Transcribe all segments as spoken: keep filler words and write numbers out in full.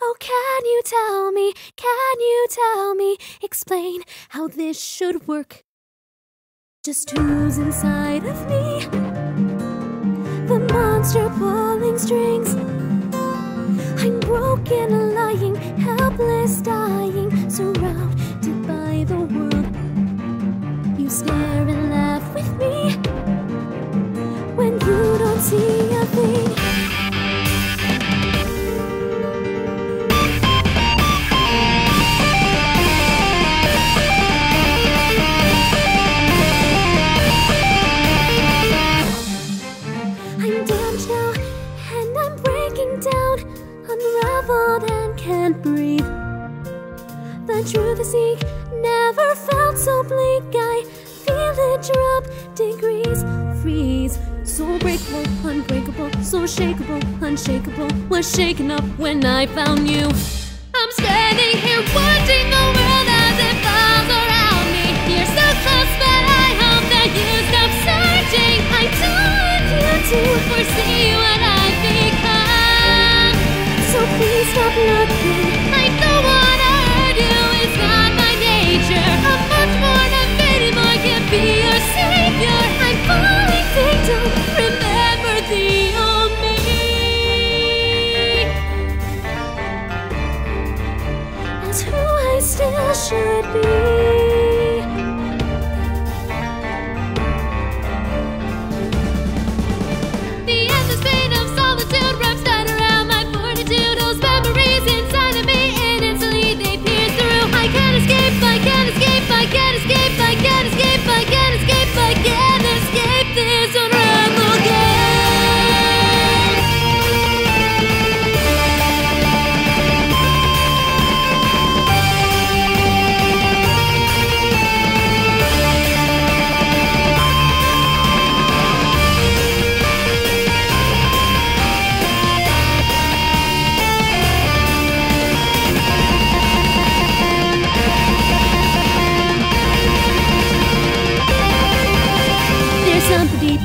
Oh, can you tell me, can you tell me, explain how this should work? Just who's inside of me? The monster pulling strings. I'm broken, lying, helpless, dying, surrounded by the world. You stare and laugh with me when you don't see a thing. Breathe. The truth I seek never felt so bleak. I feel it drop degrees, freeze. So breakable, unbreakable, so shakeable, unshakable. Was shaken up when I found you. I'm standing here watching the world as it falls around me. You're so close, but I hope that you stop searching. I don't want you to foresee what I've become. So please stop looking. Still should be. The endless pain of solitude wraps tight around my fortitude. Those memories inside of me, and instantly they pierce through. I can't escape, I can't escape, I can't escape, I can't escape, I can't escape, I can't escape this unravel game.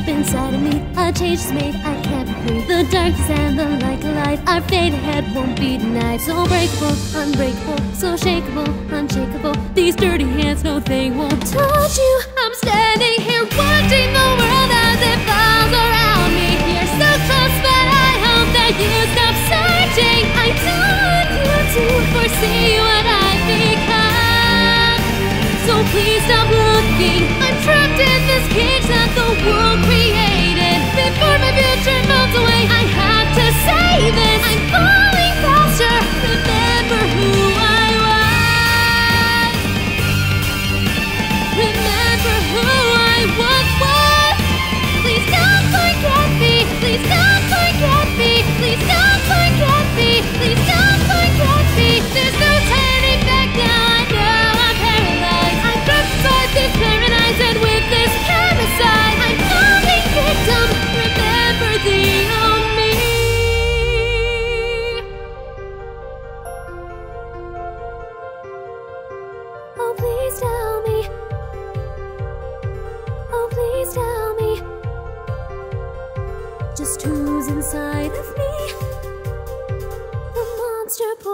Inside of me, a change is made, I can't breathe. The darkness and the light collide. Our fate ahead won't be denied. So breakable, unbreakable, so shakeable, unshakable. These dirty hands, no thing won't touch you. I'm standing here watching the world as it falls around me. You're so close, but I hope that you stop searching. I don't want you to foresee what I've become. So please stop looking. I'm trapped in this cage that the world created. Before my future melts away, I have to say this. I'm falling faster. Remember who I was. Remember who I once was. Please don't forget me. Please don't forget me. Please don't forget me. Please don't forget me. There's no turning back now. I know I'm paralyzed. I'm from inside this paradise, and with this parasite, I'm falling victim. Please tell me. Oh, please tell me. Just who's inside of me? The monster.